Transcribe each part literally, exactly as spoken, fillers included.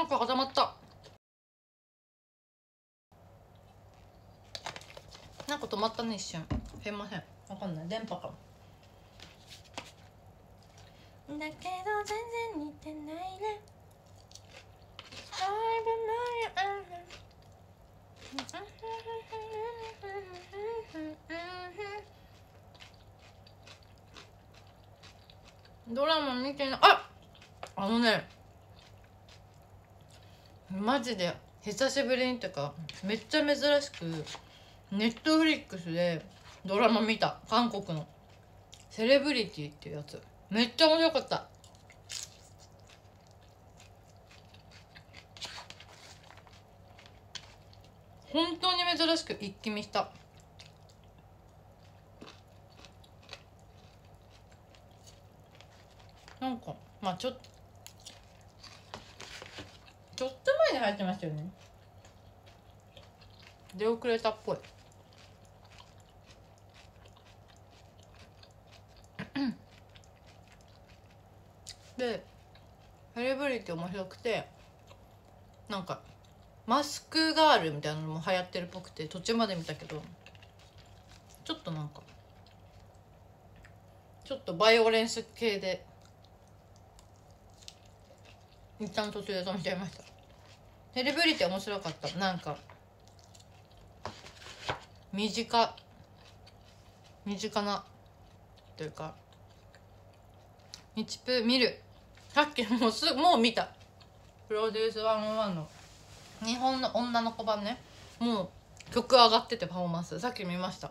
なんか固まった。なんか止まったね一瞬。すいません、わかんない、電波かも。だけど全然似てないね。ドラマ見てない。あっ、あのね、マジで久しぶりにとかめっちゃ珍しくネットフリックスでドラマ見た。韓国のセレブリティっていうやつ、めっちゃ面白かった。本当に珍しく一気見した。なんかまあちょっとちょっと前に入ってましたよね。出遅れたっぽい。でセレブリティ面白くて、なんかマスクガールみたいなのも流行ってるっぽくて、途中まで見たけど、ちょっとなんかちょっとバイオレンス系で一旦途中で止めちゃいました。セレブリティ面白かった。なんか身近身近なというか、みちぷ見る。さっきもうすもう見た。プロデュースいちまるいちの日本の女の子版ね。もう曲上がってて、パフォーマンスさっき見ました。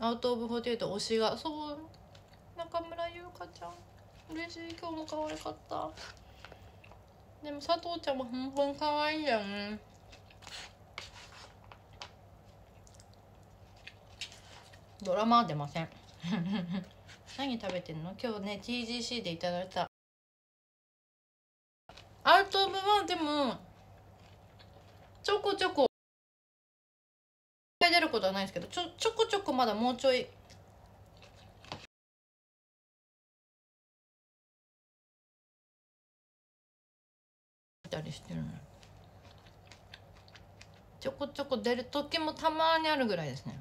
アウトオブフォーティーエイト推しがそう中村優香ちゃん、嬉しい。今日も可愛かった。でも佐藤ちゃんも本当に可愛いんだよね。ドラマは出ません。何食べてんの今日ね。 ティージーシー でいただいた。アウト・オブ・ワンでもちょこちょこ出ることはないんですけど、ちょちょこちょこまだもうちょいたりしてるの。ちょこちょこ出る時もたまにあるぐらいですね。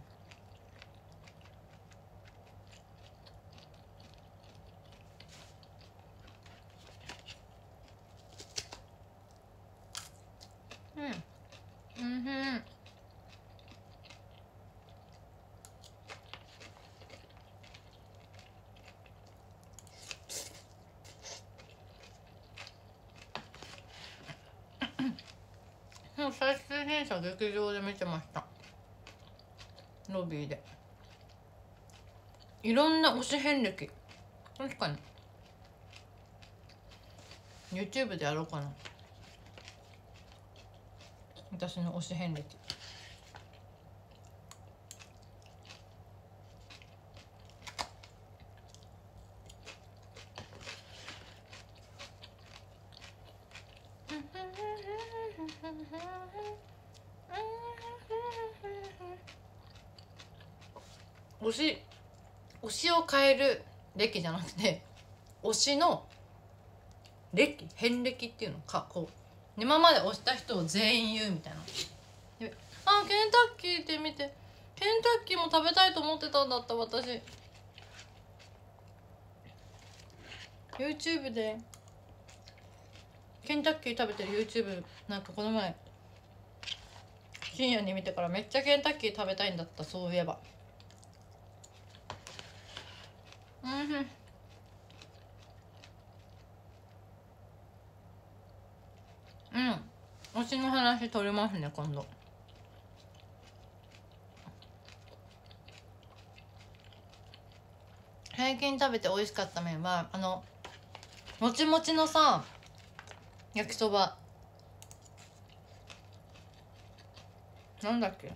うん、うんふん。もう最終編者劇場で見てました。ロビーでいろんな推し遍歴。確かに YouTube でやろうかな、私の推し遍歴。推し推しを変える歴じゃなくて、推しの歴、遍歴っていうのか、こう今まで押した人を全員言うみたいな。で、あ、ケンタッキーって見て、ケンタッキーも食べたいと思ってたんだった。私 YouTube でケンタッキー食べてる YouTube なんかこの前深夜に見てから、めっちゃケンタッキー食べたいんだった。そういえば、うんふん、推しの話取れますね今度。最近食べて美味しかった麺は、あのもちもちのさ焼きそば、なんだっけ、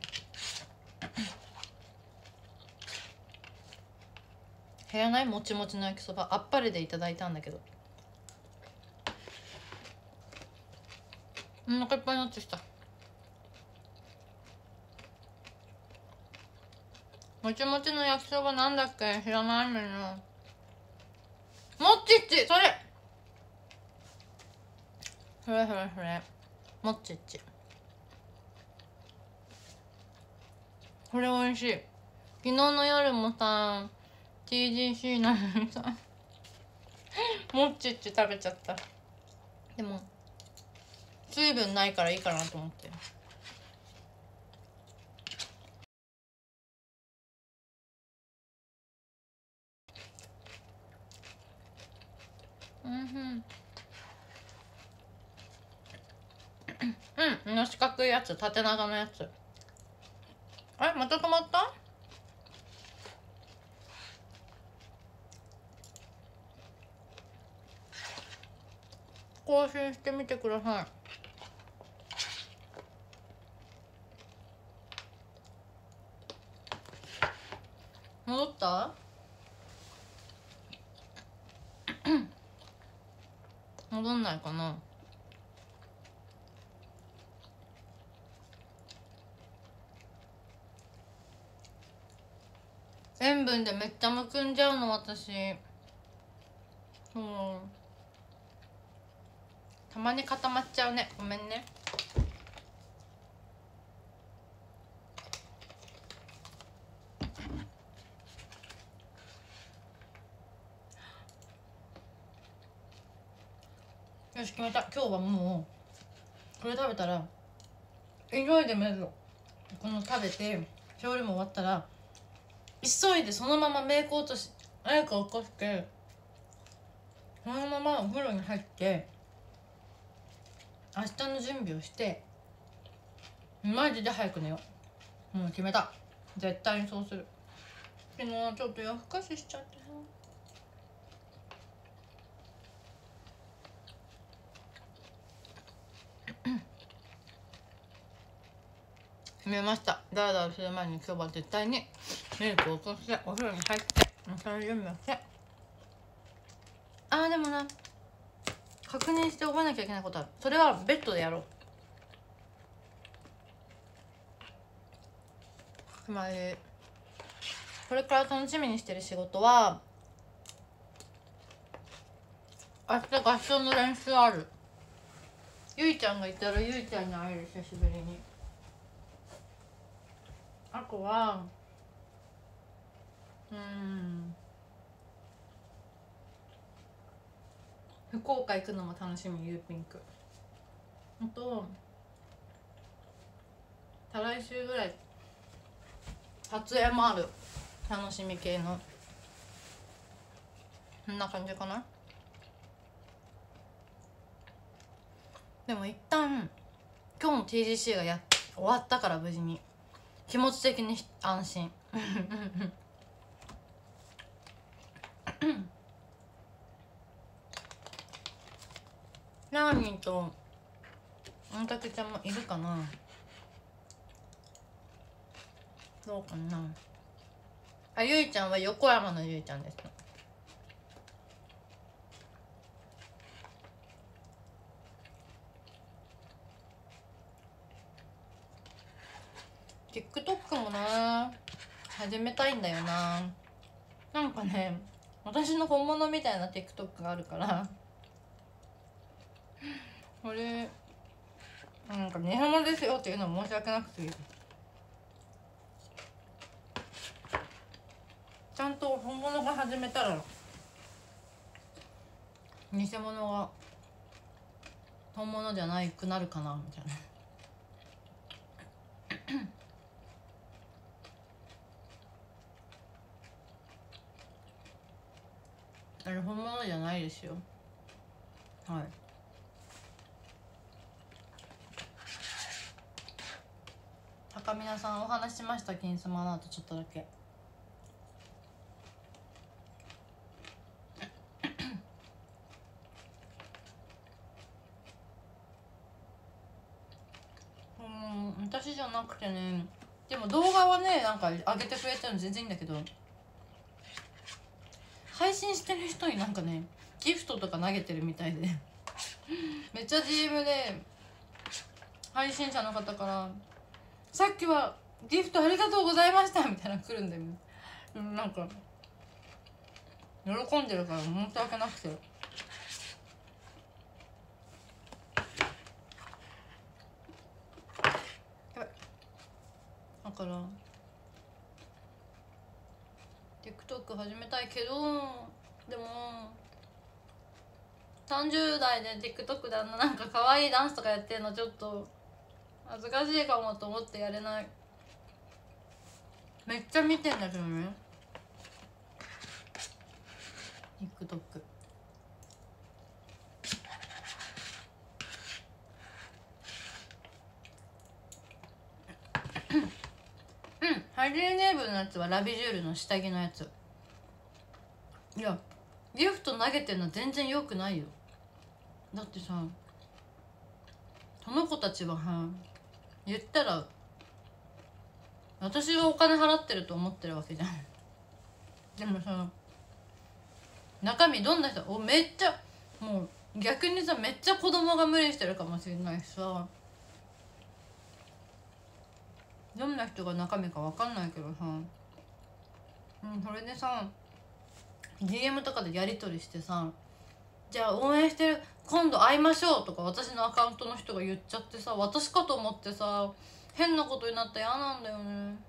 部屋ないもちもちの焼きそば、あっぱれでいただいたんだけど、お腹いっぱいになってきた。もちもちの焼きそばなんだっけ、知らないのよ。もっちっち、それそれそれそれもっちっち、これおいしい。昨日の夜もさ ティージーシー なのにさもっちっち食べちゃった。でも水分ないからいいかなと思って。うんうんうん、の四角いやつ、縦長のやつ。あれまた止まった。更新してみてください。戻った？戻んないかな。塩分でめっちゃむくんじゃうの私。うん、たまに固まっちゃうね、ごめんね。よし決めた、今日はもうこれ食べたら急いでメイク、この食べて調理も終わったら急いでそのままメイク落とし、メイクを起こしてそのままお風呂に入って明日の準備をして、マジで早く寝よう。もう決めた、絶対にそうする。昨日ちょっと夜更かししちゃってさ。決めました、ダラダラする前に今日は絶対にメイクを起こしてお風呂に入ってその準備をして。あーでもな、確認して覚えなきゃいけないことある。それはベッドでやろう。つまりこれから楽しみにしてる仕事は、明日合唱の練習ある。ゆいちゃんがいたらゆいちゃんに会える、久しぶりに。あとはうーん、福岡行くのも楽しみ、ゆうピンク。あと再来週ぐらい撮影もある、楽しみ系の。こんな感じかな。でも一旦今日の ティージーシー がや終わったから、無事に気持ち的に安心なーみーとあたくちゃんもいるかな、どうかな。あ、ゆいちゃんは横山のゆいちゃんです。TikTok もな始めたいんだよな。なんかね、私の本物みたいな TikTok があるからこれなんか日本語ですよっていうのも申し訳なくて、ちゃんと本物が始めたら偽物が本物じゃないくなるかなみたいな。あれ本物じゃないですよ。はい、高見菜さんお話ししました、金スマの後ちょっとだけうん、私じゃなくてね。でも動画はね、なんか上げてくれてるの全然いいんだけど、配信してる人になんかねギフトとか投げてるみたいでめっちゃ ディーエム で配信者の方から「さっきはギフトありがとうございました」みたいなの来るんだよね。なんか喜んでるから申し訳なくて、から TikTok 始めたいけど、でもさんじゅう代で TikTok であんななんか可愛いダンスとかやってるのちょっと恥ずかしいかもと思ってやれない。めっちゃ見てんだけどね TikTok。うん、ハリー・ネーブルのやつはラビジュールの下着のやつ。いやギフト投げてんの全然良くないよ。だってさ、その子たちはは言ったら私がお金払ってると思ってるわけじゃん。でもさ、中身どんな人、おめっちゃもう逆にさ、めっちゃ子供が無理してるかもしれないしさ、どんな人が中身か分かんないけどさ、うん、それでさ ディーエム とかでやり取りしてさ、じゃあ応援してる、今度会いましょうとか私のアカウントの人が言っちゃってさ、私かと思ってさ変なことになったら嫌なんだよね。うん、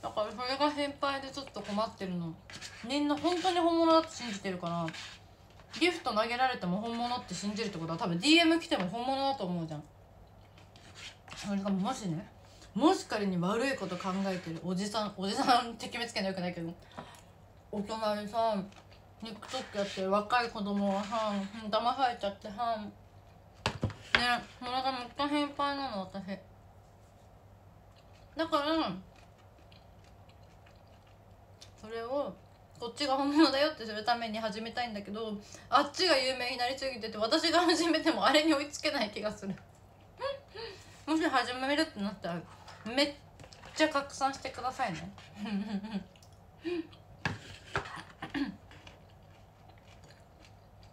だからそれが心配でちょっと困ってるの。みんな本当に本物だって信じてるから、ギフト投げられても本物って信じるってことは多分 ディーエム 来ても本物だと思うじゃん。それがもしね、もし仮に悪いこと考えてるおじさん、おじさんって決めつけんのよくないけど、大人にさ TikTok やってる若い子供がさ騙されちゃってさね、もうなんかめっちゃ心配なの私。だからそれをこっちが本物だよってするために始めたいんだけど、あっちが有名になりすぎてて私が始めてもあれに追いつけない気がする。もし始めるってなったらめっちゃ拡散してくださいね。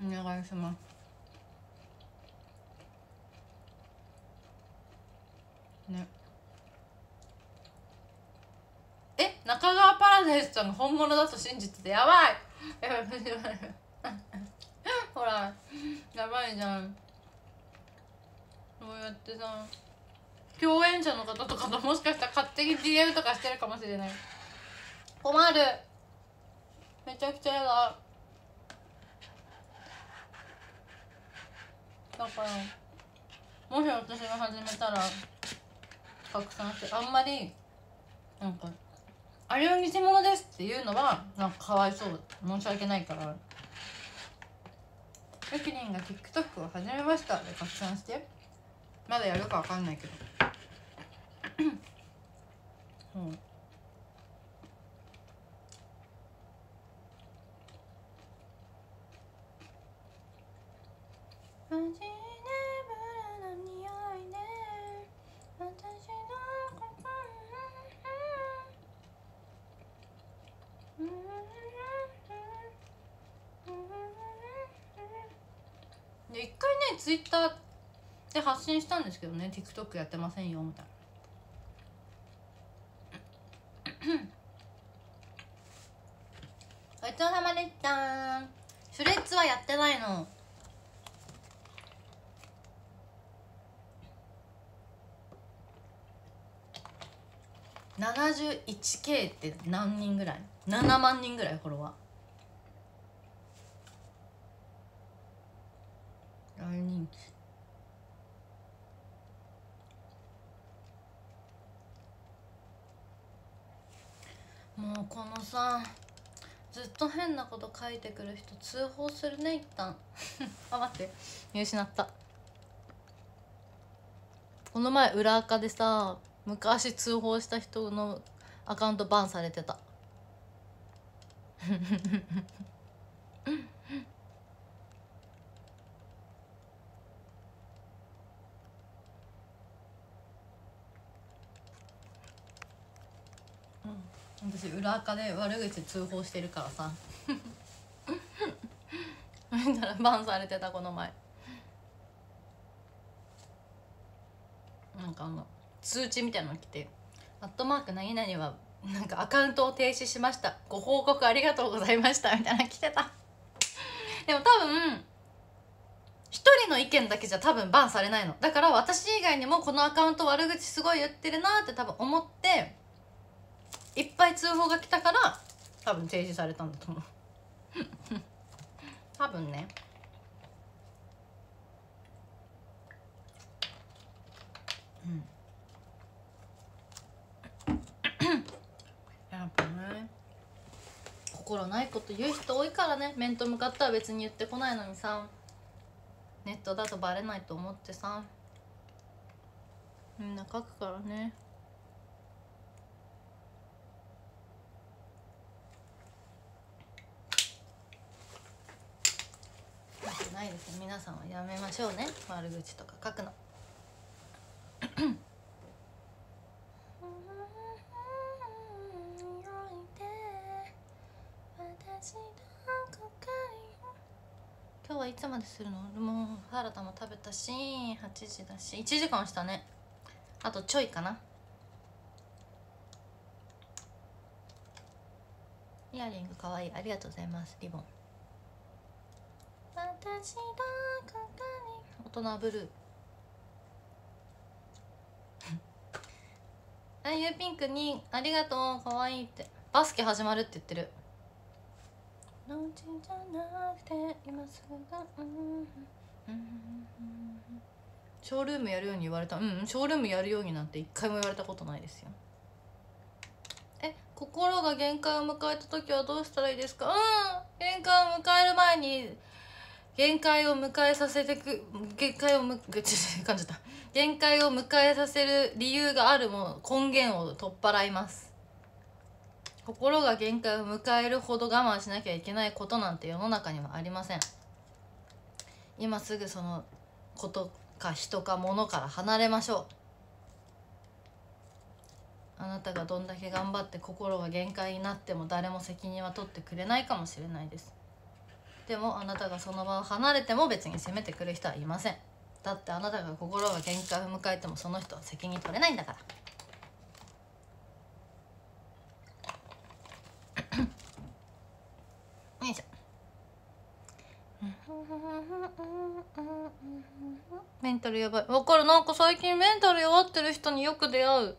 お願いします。ね。え、中川パラダイスちゃんが本物だと信じててやばい。やばいやばい。ほら、やばいじゃん。そうやってさ。共演者の方とかともしかしたら勝手に ディーエム とかしてるかもしれない。困る。めちゃくちゃやだ。だからもし私が始めたら拡散して、あんまりなんかあれは偽物ですっていうのはなんかかわいそう、申し訳ないから、ゆきりんが TikTok を始めましたで拡散して、まだやるかわかんないけど。うん、マジでブルーの匂いで私の心で一回ねツイッターで発信したんですけどね、 TikTok やってませんよみたいな。ごちそうさまでした。シュレッツはやってないの。ななじゅういちケー って何人ぐらい、ななまん人ぐらいフォロワー。大人気。もうこのさ、ずっと変なこと書いてくる人通報するね一旦。あ、待って、見失った。この前裏垢でさ、昔通報した人のアカウントバンされてた。私裏垢で悪口通報してるからさ、そしたらバンされてたこの前。なんかあの通知みたいなの来て「アットマーク何々はなんかアカウントを停止しました、ご報告ありがとうございました」みたいなの来てた。でも多分一人の意見だけじゃ多分バンされないの。だから私以外にもこのアカウント悪口すごい言ってるなーって多分思っていっぱい通報が来たから多分停止されたんだと思う多分ね。うんやっぱね、心ないこと言う人多いからね。面と向かっては別に言ってこないのにさ、ネットだとバレないと思ってさ、みんな書くからね。よくないですよ。皆さんはやめましょうね、悪口とか書くの今日はいつまでするの？もうサラダも食べたしはちじだしいちじかんしたね。あとちょいかな。イヤリングかわいい、ありがとうございます。リボン大人ブルーあゆうピンクにありがとう、かわいいって。バスケ始まるって言ってる。のうちじゃなくて今すぐが、うんうん、ショールームやるように言われた。うん、ショールームやるようになんて一回も言われたことないですよ。え、心が限界を迎えた時はどうしたらいいですか？うん、限界を迎える前に限界を迎えさせてく限界をむぐち感じた限界を迎えさせる理由があるも根源を取っ払います。心が限界を迎えるほど我慢しなきゃいけないことなんて世の中にはありません。今すぐそのことか人か物から離れましょう。あなたがどんだけ頑張って心が限界になっても誰も責任は取ってくれないかもしれないです。でもあなたがその場を離れても別に責めてくる人はいません。だってあなたが心が限界を迎えてもその人は責任取れないんだから。よいしょメンタルやばい、わかる。なんか最近メンタル弱ってる人によく出会う。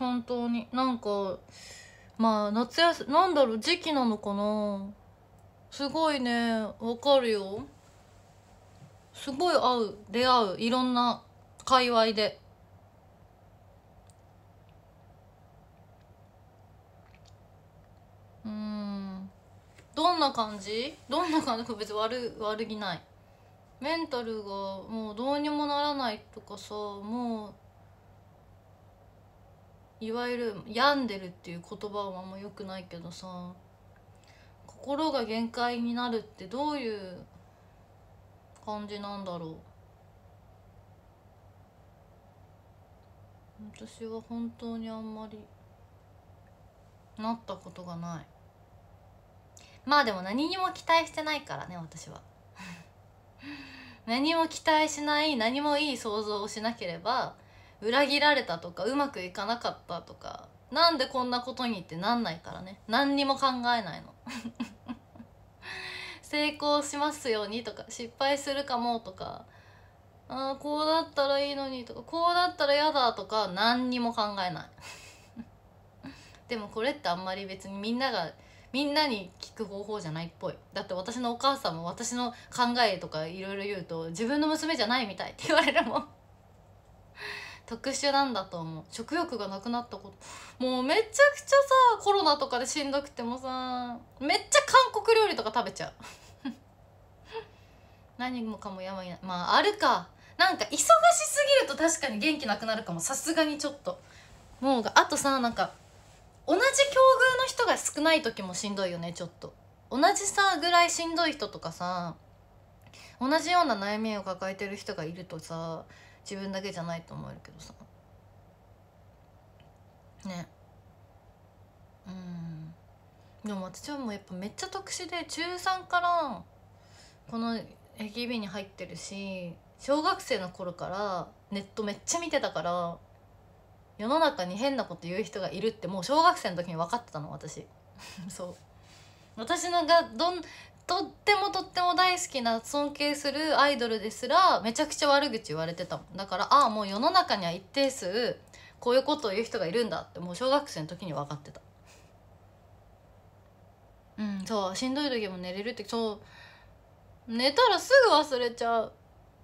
本当になんかまあ夏休みなんだろう、時期なのかな。すごいね、わかるよ。すごい合う、出会う、いろんな界隈で。うーん、どんな感じどんな感じか別に悪、悪気ない。メンタルがもうどうにもならないとかさ、もういわゆる病んでるっていう言葉はあんま良くないけどさ、心が限界になるってどういう感じなんだろう。私は本当にあんまりなったことがない。まあでも何にも期待してないからね、私は何も期待しない、何もいい想像をしなければ裏切られたとかうまくいかなかったとかなんでこんなことにってなんないからね。何にも考えないの成功しますようにとか失敗するかもとか、ああこうだったらいいのにとかこうだったらやだとか何にも考えないでもこれってあんまり別にみんながみんなに聞く方法じゃないっぽい。だって私のお母さんも私の考えとかいろいろ言うと自分の娘じゃないみたいって言われるもん特殊なんだと思う。食欲がなくなったこと、もうめちゃくちゃさ、コロナとかでしんどくてもさめっちゃ韓国料理とか食べちゃう何もかもやばいな。まああるか、なんか忙しすぎると確かに元気なくなるかも。さすがにちょっともうあとさ、なんか同じ境遇の人が少ない時もしんどいよね。ちょっと同じさぐらいしんどい人とかさ、同じような悩みを抱えてる人がいるとさ、自分だけじゃないと思えるけどさね。うん、でも私はもうやっぱめっちゃ特殊でちゅうさんからこの エーケービー に入ってるし、小学生の頃からネットめっちゃ見てたから、世の中に変なこと言う人がいるってもう小学生の時に分かってたの私そう私のがどんとってもとっても大好きな尊敬するアイドルですらめちゃくちゃ悪口言われてたもんだから、ああもう世の中には一定数こういうことを言う人がいるんだってもう小学生の時に分かってた。うんそうしんどい時も寝れるって、そう寝たらすぐ忘れちゃう。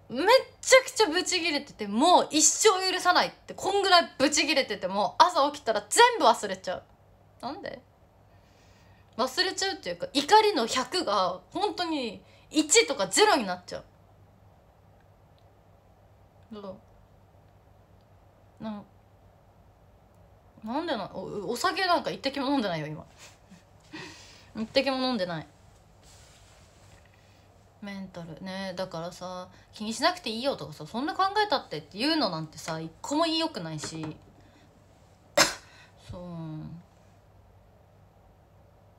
めっちゃくちゃブチギレててもう一生許さないってこんぐらいブチギレててもう朝起きたら全部忘れちゃう。なんで忘れちゃうっていうか怒りのひゃくが本当にいちとかゼロになっちゃう。どうな、なんでな お, お酒なんか一滴も飲んでないよ今一滴も飲んでない。メンタルねだからさ気にしなくていいよとかさそんな考えたってっていうのなんてさ一個も良くないしそう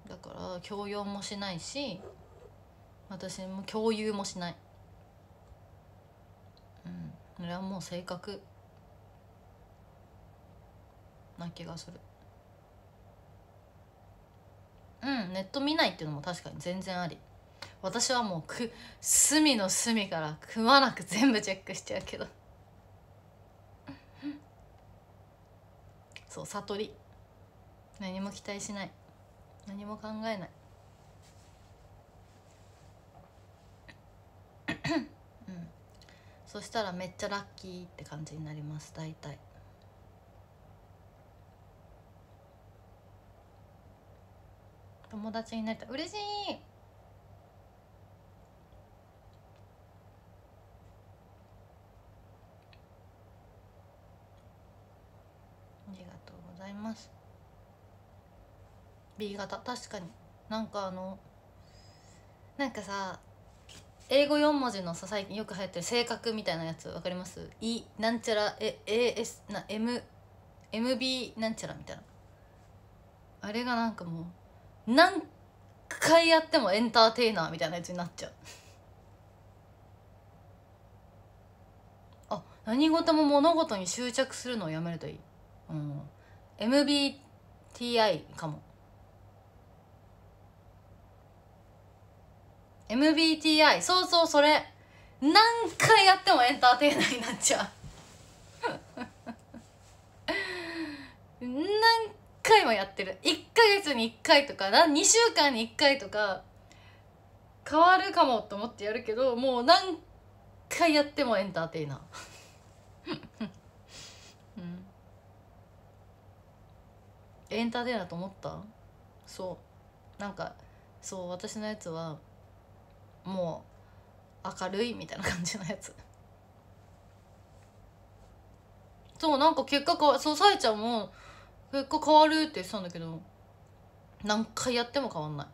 だから強要もしないし私も共有もしない。うんそれはもう性格な気がする。うんネット見ないっていうのも確かに全然あり。私はもうく隅の隅からくまなく全部チェックしちゃうけどそう悟り、何も期待しない何も考えない、うん、そしたらめっちゃラッキーって感じになります大体。友達になりたい嬉しい。B 型確かになんかあのなんかさ英語よん文字のさ最近よく流行ってる性格みたいなやつわかります？ E なんちゃら エーエス な M エムビー なんちゃらみたいなあれがなんかもう何回やってもエンターテイナーみたいなやつになっちゃうあ何事も物事に執着するのをやめるといい、うん、エムビーティーアイ かも。エムビーティーアイ そうそうそれ何回やってもエンターテイナーになっちゃう何回もやってるいっかげつにいっかいとかにしゅうかんにいっかいとか変わるかもと思ってやるけどもう何回やってもエンターテイナー、うん、エンターテイナーと思った。そうなんかそう私のやつはもう明るいみたいな感じのやつそうなんか結果かそうさえちゃんも結果変わるって言ってたんだけど何回やっても変わんない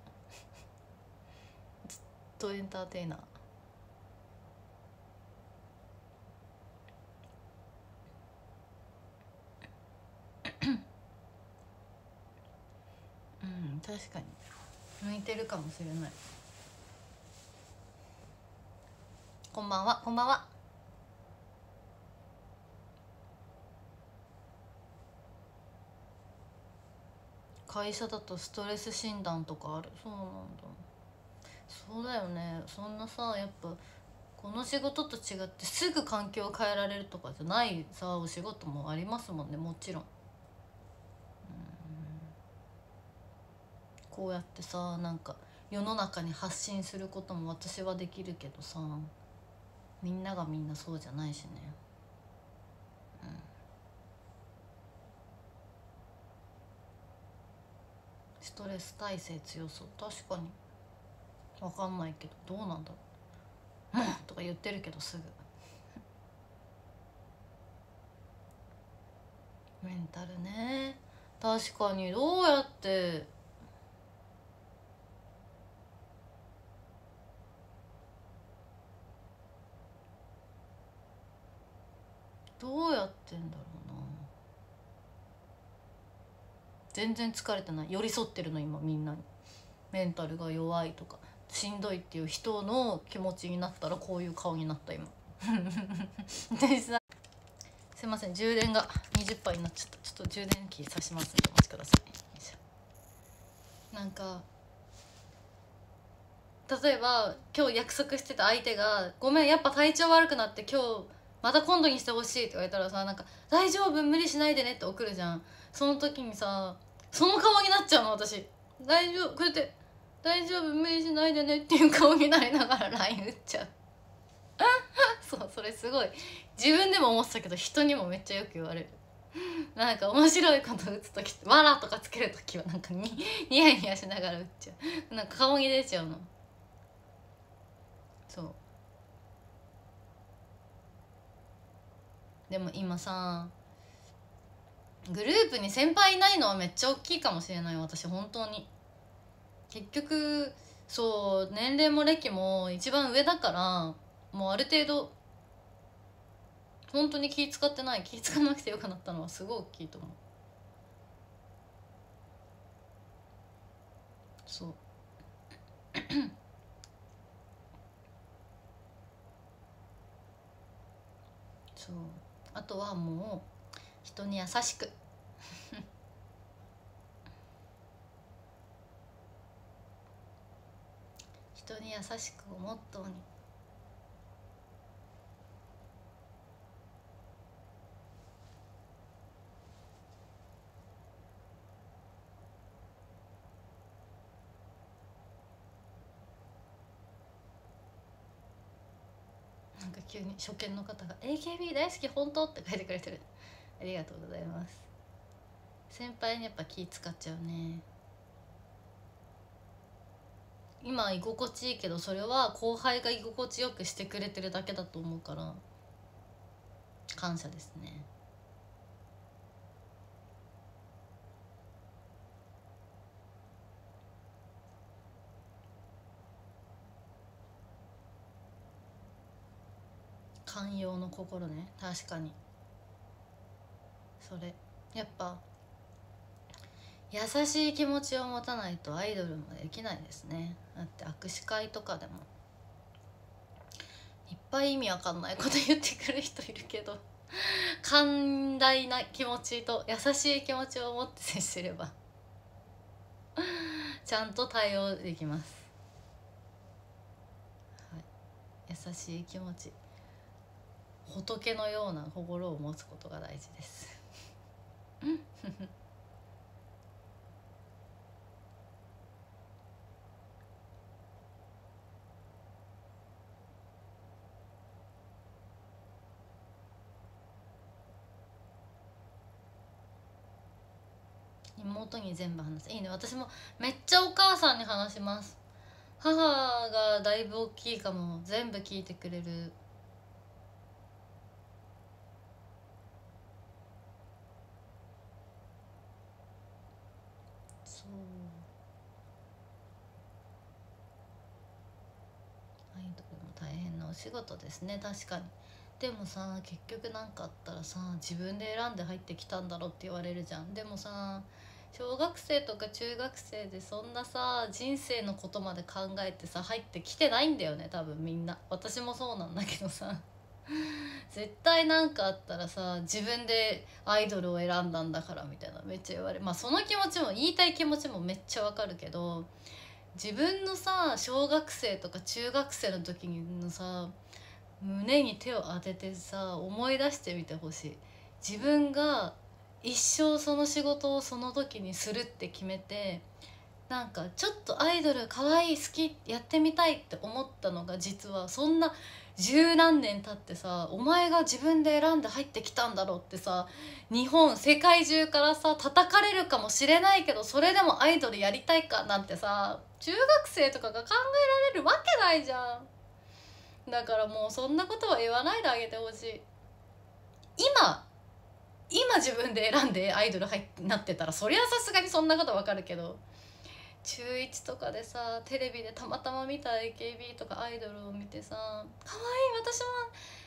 ずっとエンターテイナー。うん確かに向いてるかもしれない。こんばんは、こんばんは。会社だとストレス診断とかある。そうなんだ。そうだよね。そんなさ、やっぱこの仕事と違ってすぐ環境を変えられるとかじゃないさ、お仕事もありますもんね、もちろん。うんこうやってさ、なんか世の中に発信することも私はできるけどさ。みんながみんなそうじゃないしね、うん、ストレス耐性強そう確かに分かんないけどどうなんだろう「とか言ってるけどすぐメンタルね確かにどうやってどうやってんだろうな。全然疲れてない寄り添ってるの今みんなに。メンタルが弱いとかしんどいっていう人の気持ちになったらこういう顔になった今すいません充電が にじゅっパーセント になっちゃった。ちょっと充電器差しますんでお待ちください。なんか例えば今日約束してた相手が「ごめんやっぱ体調悪くなって今日また今度にしてほしい」って言われたらさ、なんか「大丈夫無理しないでね」って送るじゃん。その時にさその顔になっちゃうの私。大丈夫これって「大丈夫無理しないでね」っていう顔になりながら ライン 打っちゃうそうそれすごい自分でも思ってたけど人にもめっちゃよく言われる。なんか面白いこと打つ時「わら」とかつける時はなんか ニ, ニヤニヤしながら打っちゃう。なんか顔に出ちゃうの。そうでも今さグループに先輩いないのはめっちゃ大きいかもしれない私。本当に結局そう年齢も歴も一番上だからもうある程度本当に気使ってない、気使わなくてよくなったのはすごい大きいと思う。そうそうあとはもう人に優しく人に優しくをモットーに。なんか急に初見の方が「エーケービー 大好き本当?」って書いてくれてる。ありがとうございます。先輩にやっぱ気使っちゃうね。今居心地いいけどそれは後輩が居心地よくしてくれてるだけだと思うから感謝ですね。寛容の心ね。確かにそれやっぱ優しい気持ちを持たないとアイドルもできないですね。だって握手会とかでもいっぱい意味わかんないこと言ってくる人いるけど寛大な気持ちと優しい気持ちを持って接すればちゃんと対応できます、はい、優しい気持ち仏のような心を持つことが大事です妹に全部話す。いいね。私もめっちゃお母さんに話します。母がだいぶ大きいかも。全部聞いてくれる。お仕事ですね。確かに。でもさ結局何かあったらさ自分で選んで入ってきたんだろって言われるじゃん。でもさ小学生とか中学生でそんなさ人生のことまで考えてさ入ってきてないんだよね多分みんな。私もそうなんだけどさ絶対何かあったらさ自分でアイドルを選んだんだからみたいなめっちゃ言われる。まあその気持ちも言いたい気持ちもめっちゃわかるけど。自分のさ小学生とか中学生の時のさ胸に手を当ててさ思い出してみてほしい。自分が一生その仕事をその時にするって決めてなんかちょっとアイドルかわいい好きやってみたいって思ったのが実はそんな十何年経ってさお前が自分で選んで入ってきたんだろうってさ日本世界中からさ叩かれるかもしれないけどそれでもアイドルやりたいかなんてさ中学生とかが考えられるわけないじゃん。だからもうそんなことは言わないであげてほしい。今今自分で選んでアイドル入ってなってたらそりゃさすがにそんなことわかるけど中いちとかでさテレビでたまたま見た エーケービー とかアイドルを見てさかわいい私も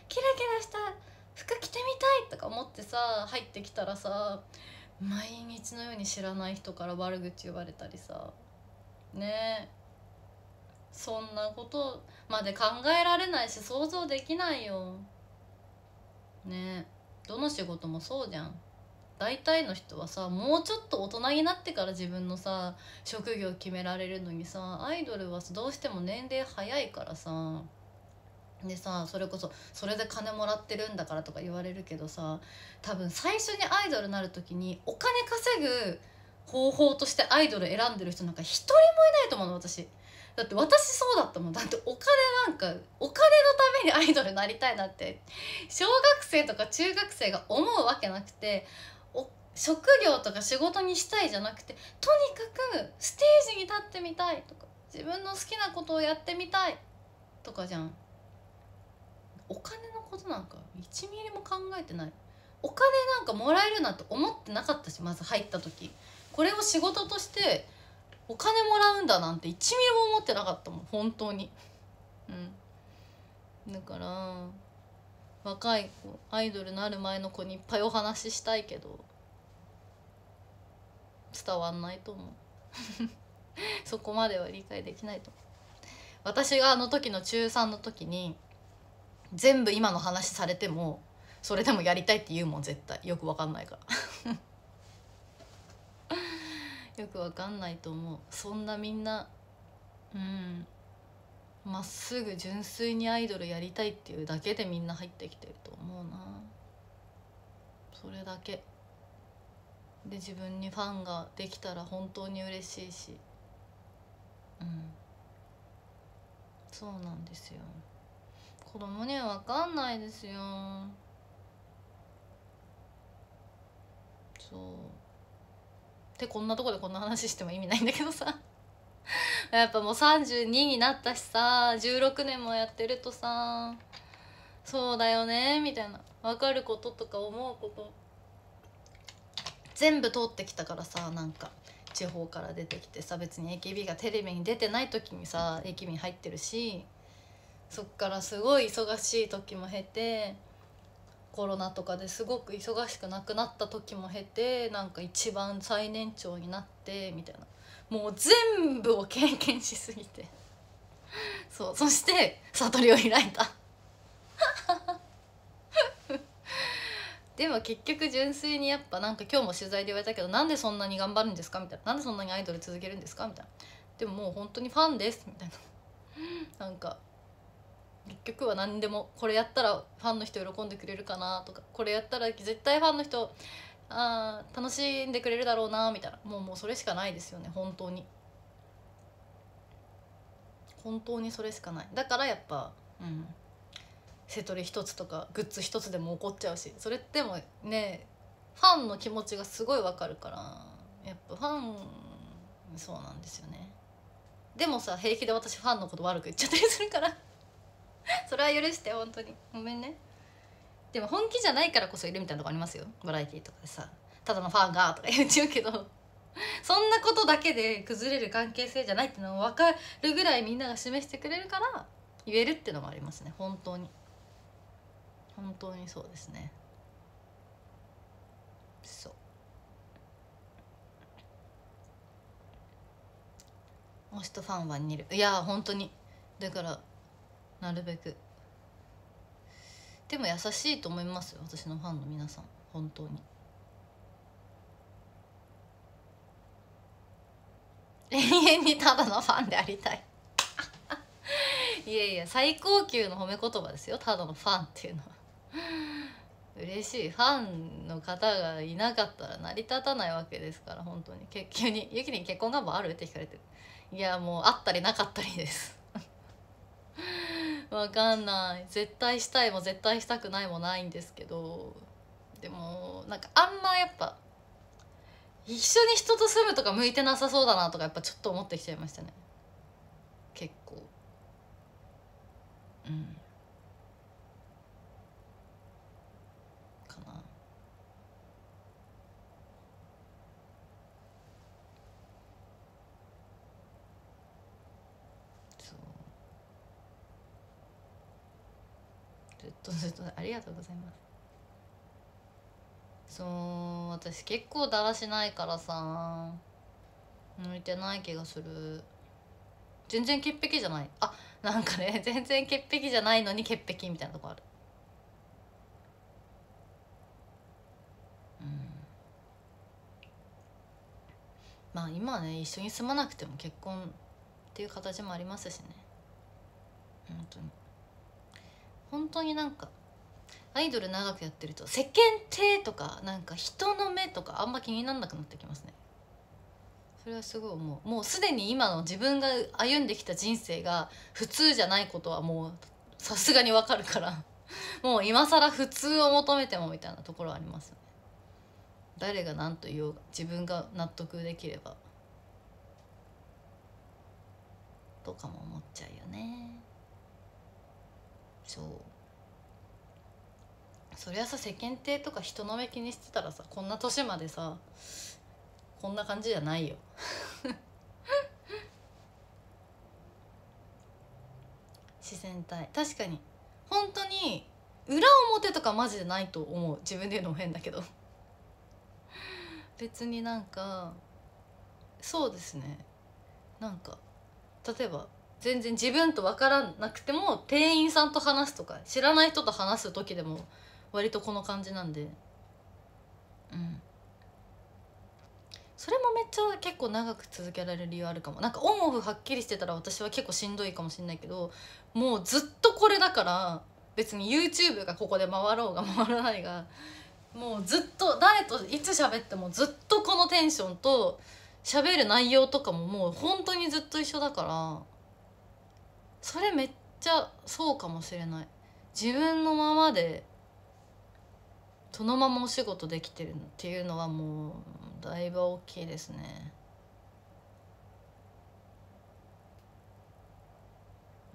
キラキラした服着てみたいとか思ってさ入ってきたらさ毎日のように知らない人から悪口言われたりさねえそんなことまで考えられないし想像できないよねえ。どの仕事もそうじゃん。大体の人はさ、もうちょっと大人になってから自分のさ職業決められるのにさ、アイドルはどうしても年齢早いからさ、でさそれこそそれで金もらってるんだからとか言われるけどさ、多分最初にアイドルになる時にお金稼ぐ方法としてアイドル選んでる人なんか一人もいないと思うの私。だって私そうだったもん。だってお金なんか、お金のためにアイドルになりたいなって小学生とか中学生が思うわけなくて、お職業とか仕事にしたいじゃなくて、とにかくステージに立ってみたいとか自分の好きなことをやってみたいとかじゃん。お金のことなんかいちミリも考えてない。お金なんかもらえるなんて思ってなかったし、まず入った時これを仕事としてお金もらうんだなんていちミリも思ってなかったもん本当に。うん、だから若い子アイドルなる前の子にいっぱいお話ししたいけど伝わんないと思うそこまでは理解できないと思う。私があの時の中さんの時に全部今の話されてもそれでもやりたいって言うもん絶対。よくわかんないからよくわかんないと思う。そんなみんなうんまっすぐ純粋にアイドルやりたいっていうだけでみんな入ってきてると思うな。それだけで自分にファンができたら本当に嬉しいし、うんそうなんですよ。子供にはわかんないですよ。そうでこんなとこでこんな話しても意味ないんだけどさやっぱもうさんじゅうにになったしさ、じゅうろくねんもやってるとさ、そうだよねみたいな分かることとか思うこと全部通ってきたからさ、なんか地方から出てきてさ、別に エーケービー がテレビに出てない時にさ エーケービー に入ってるし、そっからすごい忙しい時も経て、コロナとかですごく忙しくなくなった時も経て、なんか一番最年長になってみたいな、もう全部を経験しすぎてそうそして悟りを開いたでも結局純粋にやっぱなんか今日も取材で言われたけど、なんでそんなに頑張るんですかみたいな、なんでそんなにアイドル続けるんですかみたいな、でももう本当にファンですみたいななんか結局は何でもこれやったらファンの人喜んでくれるかなとか、これやったら絶対ファンの人あ楽しんでくれるだろうなみたいな、もうもうそれしかないですよね本当に。本当にそれしかない。だからやっぱうんセトリ一つとかグッズ一つでも怒っちゃうし、それってもねファンの気持ちがすごいわかるから、やっぱファンそうなんですよね。でもさ平気で私ファンのこと悪く言っちゃったりするからそれは許して本当にごめんね。でも本気じゃないからこそいるみたいなとこありますよ、バラエティーとかでさ、ただのファンがとか言っちゃうけどそんなことだけで崩れる関係性じゃないってのを分かるぐらいみんなが示してくれるから言えるってのもありますね本当に。本当にそうですね。そう推しとファンは似る、いやー本当にだからなるべくでも優しいと思いますよ私のファンの皆さん本当に。永遠にただのファンでありたいいやいや最高級の褒め言葉ですよただのファンっていうのは嬉しい。ファンの方がいなかったら成り立たないわけですから本当に。急に「ゆきりん結婚願望ある?」って聞かれてる。いやもうあったりなかったりですわかんない、絶対したいも絶対したくないもないんですけど、でもなんかあんまやっぱ一緒に人と住むとか向いてなさそうだなとかやっぱちょっと思ってきちゃいましたね結構。うんかな。ずっとずっとありがとうございます。そう私結構だらしないからさ向いてない気がする。全然潔癖じゃない、あなんかね全然潔癖じゃないのに潔癖みたいなとこある。うんまあ今はね一緒に住まなくても結婚っていう形もありますしね。本当に本当になんかアイドル長くやってると世間体とかなんか人の目とかあんま気になんなくなってきますね。それはすごい思う。もうすでに今の自分が歩んできた人生が普通じゃないことはもうさすがにわかるからもう今更普通を求めてもみたいなところはありますよね。誰が何と言おうが自分が納得できればとかも思っちゃうよね。そうそりゃさ世間体とか人の目気にしてたらさこんな年までさこんな感じじゃないよ自然体確かに本当に裏表とかマジでないと思う。自分で言うのも変だけど別になんかそうですねなんか例えば全然自分と分からなくても店員さんと話すとか知らない人と話す時でも割とこの感じなんで、うん、それもめっちゃ結構長く続けられる理由あるかも。なんかオンオフはっきりしてたら私は結構しんどいかもしれないけどもうずっとこれだから別に YouTube がここで回ろうが回らないがもうずっと誰といつ喋ってもずっとこのテンションと喋る内容とかももう本当にずっと一緒だからそれめっちゃそうかもしれない。自分のままでそのままお仕事できてるっていうのはもうだいぶ大きいですね。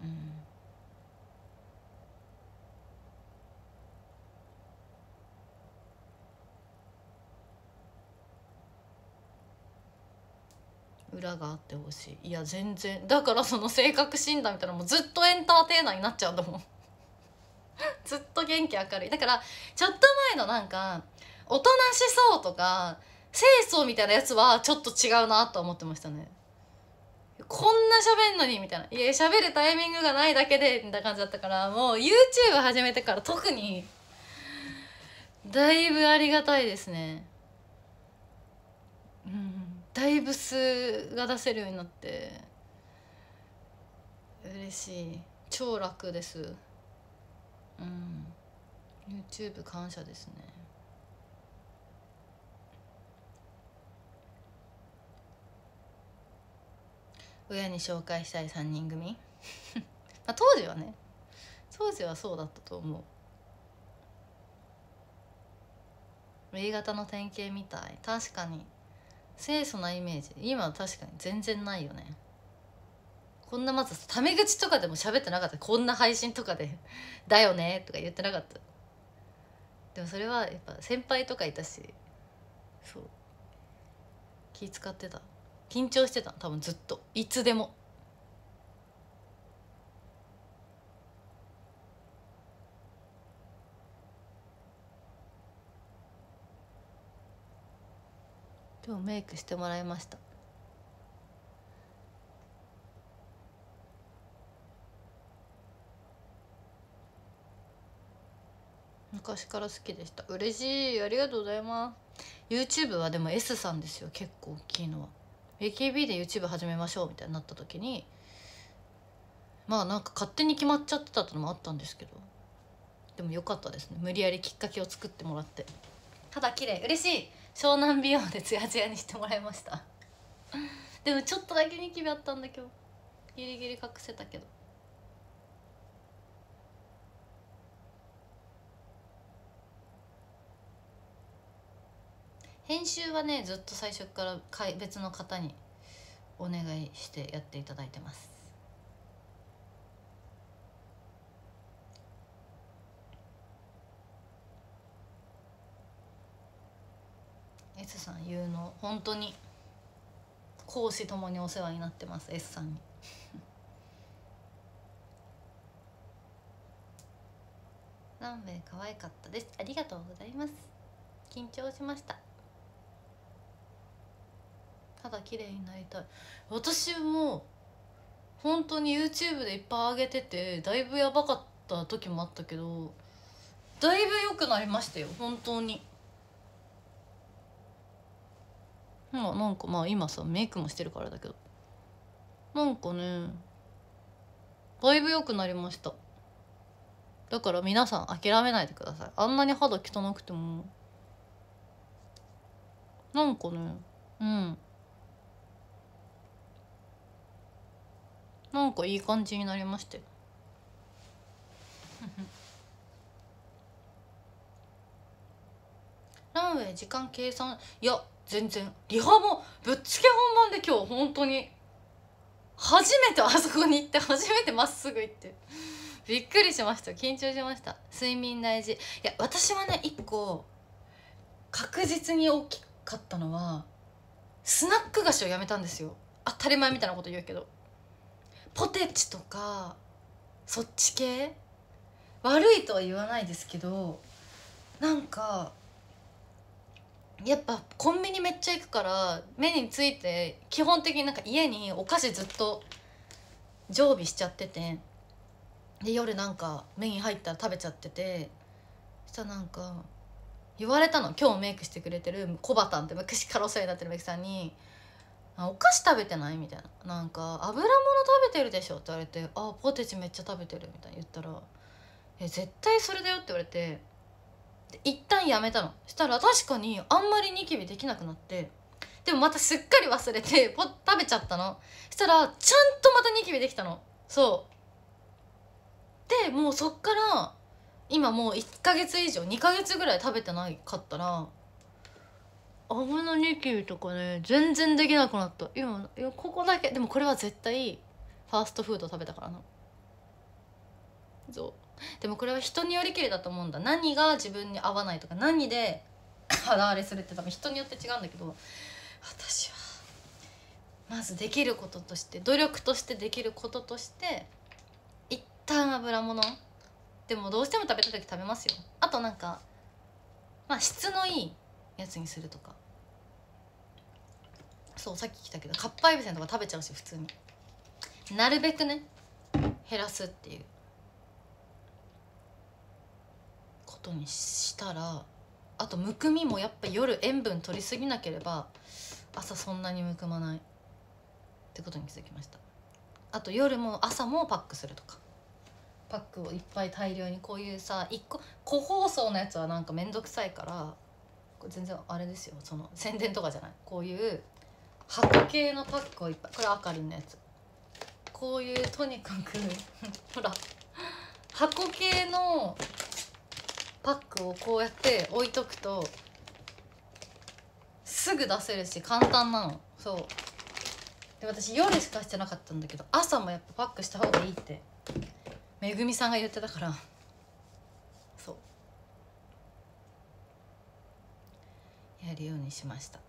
うん裏があってほしい。いや全然だからその性格診断みたいなもうずっとエンターテイナーになっちゃうんだもんずっと元気明るいだからちょっと前のなんかおとなしそうとか清楚みたいなやつはちょっと違うなと思ってましたね。こんな喋んのにみたいな。いや喋るタイミングがないだけでみたいな感じだったからもう YouTube 始めてから特にだいぶありがたいですね。うんだいぶ素が出せるようになって嬉しい。超楽です。うん YouTube 感謝ですね。親に紹介したいさんにん組あ当時はね当時はそうだったと思う。 B 型の典型みたい。確かに清楚なイメージ今は確かに全然ないよね。こんなまずタメ口とかでも喋ってなかった。こんな配信とかで「だよね」とか言ってなかった。でもそれはやっぱ先輩とかいたしそう気使ってた。緊張してた多分ずっといつでも。今日メイクしてもらいました。昔から好きでした。嬉しいありがとうございます。 YouTube はでも S さんですよ。結構大きいのは エーケービー で YouTube 始めましょうみたいになった時にまあなんか勝手に決まっちゃってたってのもあったんですけどでも良かったですね。無理やりきっかけを作ってもらって肌綺麗嬉しい。湘南美容でツヤツヤにしてもらいましたでもちょっとだけニキビあったんだ今日ギリギリ隠せたけど。編集はねずっと最初から別の方にお願いしてやっていただいてます。S さん有能。本当に講師ともにお世話になってます S さんにランウェイ可愛かったです。ありがとうございます。緊張しました。肌綺麗になりたい。私も本当に YouTube でいっぱい上げててだいぶやばかった時もあったけどだいぶ良くなりましたよ本当に。まあなんかまあ今さメイクもしてるからだけど、なんかねだいぶ良くなりました。だから皆さん諦めないでください。あんなに肌汚くてもなんかね、うんなんかいい感じになりましたよ。ランウェイ時間計算、いや全然リハもぶっつけ本番で、今日本当に初めてあそこに行って、初めてまっすぐ行ってびっくりしました。緊張しました。睡眠大事。いや私はね一個確実に大きかったのはスナック菓子をやめたんですよ。当たり前みたいなこと言うけど、ポテチとかそっち系、悪いとは言わないですけど、なんかやっぱコンビニめっちゃ行くから目について、基本的になんか家にお菓子ずっと常備しちゃってて、で夜なんか目に入ったら食べちゃってて、そしたらなんか言われたの、今日メイクしてくれてるコバタンって昔からお世話になってるメイクさんに「お菓子食べてない?」みたいな、なんか「油物食べてるでしょ」って言われて「あポテチめっちゃ食べてる」みたいな言ったら「え絶対それだよ」って言われて。一旦やめたの。したら確かにあんまりニキビできなくなって、でもまたすっかり忘れてポ食べちゃったの。したらちゃんとまたニキビできたの。そうでもうそっから今もういっかげつ以上にかげつぐらい食べてないかったら、あんなニキビとかね全然できなくなった。今ここだけ。でもこれは絶対ファーストフード食べたからな。そうでもこれは人によりきりだと思うんだ。何が自分に合わないとか何で肌荒れするって多分人によって違うんだけど、私はまずできることとして、努力としてできることとして一旦油物でもどうしても食べた時食べますよ。あとなんかまあ質のいいやつにするとか。そうさっき来たけどカッパエビせんとか食べちゃうし、普通になるべくね減らすっていうことにしたら、あとむくみもやっぱ夜塩分取りすぎなければ朝そんなにむくまないってことに気づきました。あと夜も朝もパックするとか、パックをいっぱい大量に、こういうさいっこ個包装のやつはなんか面倒くさいから、これ全然あれですよ、その宣伝とかじゃない、こういう箱系のパックをいっぱい、これあかりんのやつ、こういうとにかくほら箱系のパックをこうやって置いとくとすぐ出せるし簡単なの。そうで私夜しかしてなかったんだけど、朝もやっぱパックした方がいいってめぐみさんが言ってたから、そうやるようにしました。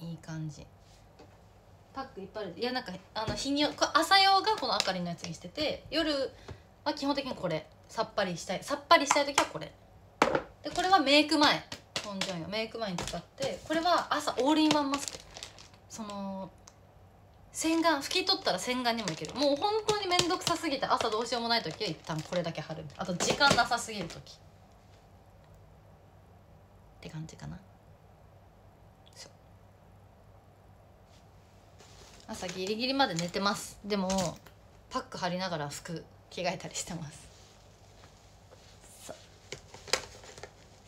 いい感じパックいっぱいある。いやなんかあの日によ、朝用がこのあかりのやつにしてて、夜は基本的にこれさっぱりしたい、さっぱりしたい時はこれで、これはメイク前、本上やメイク前に使って、これは朝オールインワンマスク、その洗顔拭き取ったら洗顔にもいける。もう本当に面倒くさすぎて朝どうしようもない時は一旦これだけ貼る。あと時間なさすぎる時って感じかな。そう朝ギリギリまで寝てます。でもパック貼りながら服着替えたりしてます。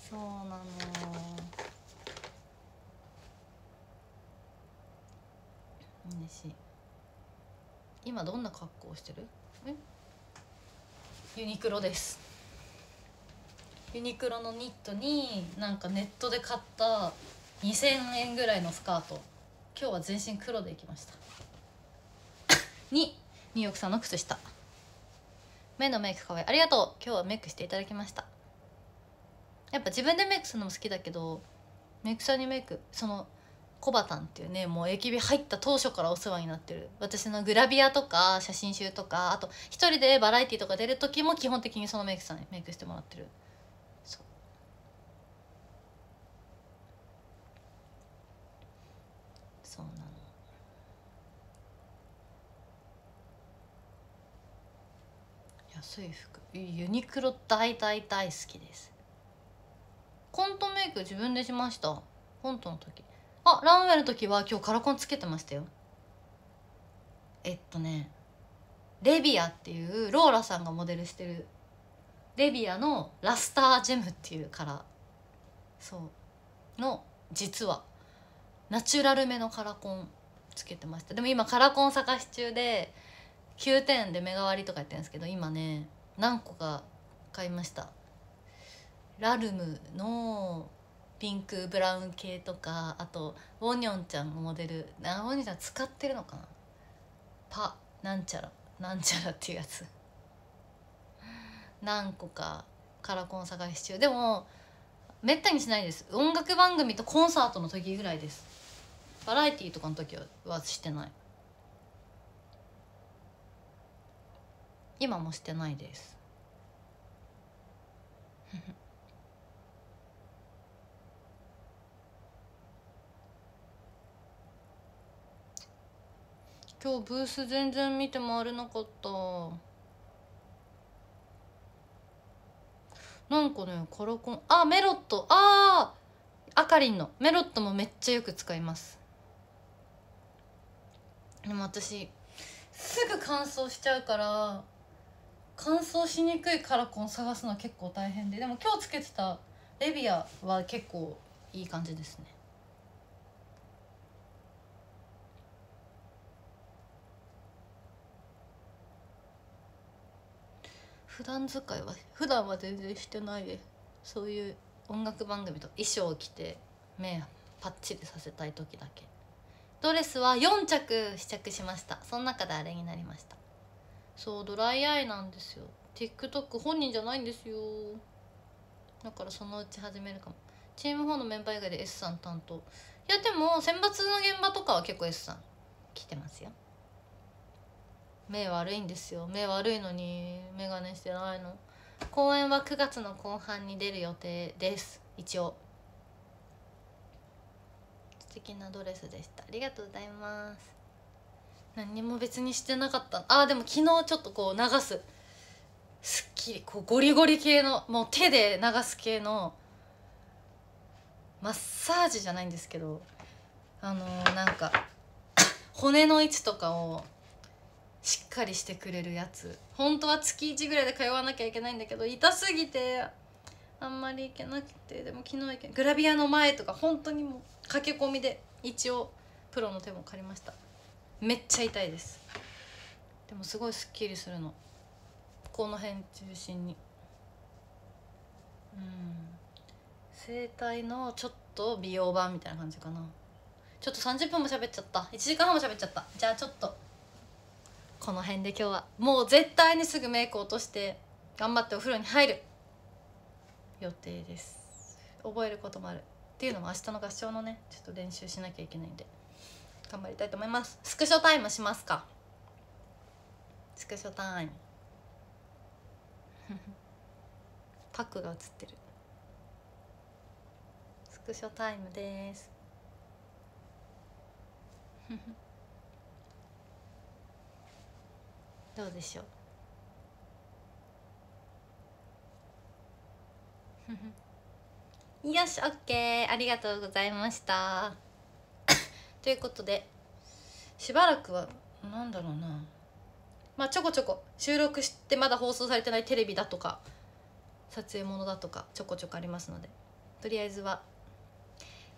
そうなの。嬉しい。今どんな格好をしてる？え？ユニクロです。ユニクロのニットになんかネットで買ったにせんえんぐらいのスカート。今日は全身黒で行きました。にニューヨークさんの靴下。目のメイクかわいい。ありがとう。今日はメイクしていただきました。やっぱ自分でメイクするのも好きだけど、メイクさんにメイク、そのコバタンっていうね、もうエーケービー入った当初からお世話になってる、私のグラビアとか写真集とか、あと一人でバラエティとか出る時も基本的にそのメイクさんにメイクしてもらってる。そうそうなの。安い服、ユニクロ大大大好きです。コントメイク自分でしました、コントの時。あ、ランウェイの時は今日カラコンつけてましたよ。えっとねレビアっていうローラさんがモデルしてるレビアのラスタージェムっていうカラー、そうの実はナチュラルめのカラコンつけてました。でも今カラコン探し中できゅうてんで目代わりとかやってるんですけど、今ね何個か買いました。ラルムのピンクブラウン系とか、あとウォニョンちゃんのモデル、あウォニョンちゃん使ってるのかな、パなんちゃらなんちゃらっていうやつ何個かカラコン探し中。でもめったにしないです。音楽番組とコンサートの時ぐらいです。バラエティーとかの時はしてない。今もしてないです今日ブース全然見て回れなかった。なんかねカラコン、あメロット、ああかりんのメロットもめっちゃよく使います。でも私すぐ乾燥しちゃうから乾燥しにくいカラコン探すの結構大変で、でも今日つけてたレビアは結構いい感じですね。普段使いは普段は全然してないです。そういう音楽番組と衣装を着て目パッチリさせたい時だけ。ドレスはよんちゃく試着しました。その中であれになりました。そうドライアイなんですよ。 TikTok 本人じゃないんですよ。だからそのうち始めるかも。チームよんのメンバー以外で S さん担当。いやでも選抜の現場とかは結構 S さん来てますよ。目悪いんですよ。目悪いのに眼鏡してないの。公演はくがつの後半に出る予定です一応。素敵なドレスでした。ありがとうございます。何も別にしてなかった。あでも昨日ちょっとこう流すすっきりこうゴリゴリ系の、もう手で流す系のマッサージじゃないんですけど、あのー、なんか骨の位置とかをしっかりしてくれるやつ。本当はつきいちぐらいで通わなきゃいけないんだけど痛すぎてあんまり行けなくて、でも昨日行けグラビアの前とか本当にもう駆け込みで一応プロの手も借りました。めっちゃ痛いです。でもすごいすっきりするの、この辺中心に。うん整体のちょっと美容版みたいな感じかな。ちょっとさんじゅっぷんも喋っちゃった。いちじかんはんも喋っちゃった。じゃあちょっとこの辺で今日はもう絶対にすぐメイク落として頑張ってお風呂に入る予定です。覚えることもあるっていうのも明日の合唱のねちょっと練習しなきゃいけないんで頑張りたいと思います。スクショタイムしますか。スクショタイムパクが映ってるスクショタイムです。ふふどうでしょうよし OK ありがとうございましたということでしばらくはなんだろうな、まあちょこちょこ収録してまだ放送されてないテレビだとか撮影ものだとかちょこちょこありますので、とりあえずは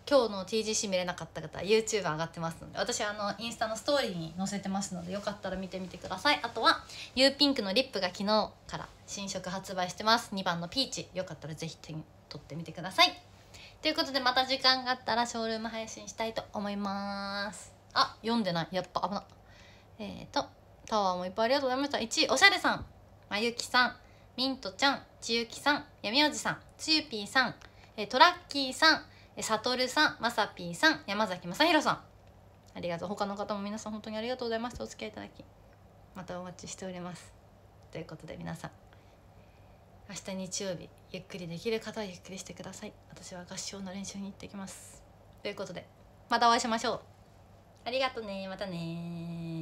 今日の ティージーシー 見れなかった方 ユーチューブ 上がってますので、私あのインスタのストーリーに載せてますのでよかったら見てみてください。あとは ユーピンクのリップが昨日から新色発売してます。にばんのピーチよかったらぜひ手に取ってみてください。ということでまた時間があったらショールーム配信したいと思います。あ読んでないやっぱ危な。えっとタワーもいっぱいありがとうございました。いちいおしゃれさん、まゆきさん、ミントちゃん、ちゆきさん、やみおじさん、つゆぴーさん、えトラッキーさん、さとるさん、まさぴーさん、山崎まさひろさん、ありがとう。他の方も皆さん本当にありがとうございました。お付き合いいただきまたお待ちしております。ということで皆さん明日日曜日ゆっくりできる方はゆっくりしてください。私は合唱の練習に行ってきます。ということでまたお会いしましょう。ありがとね。またね。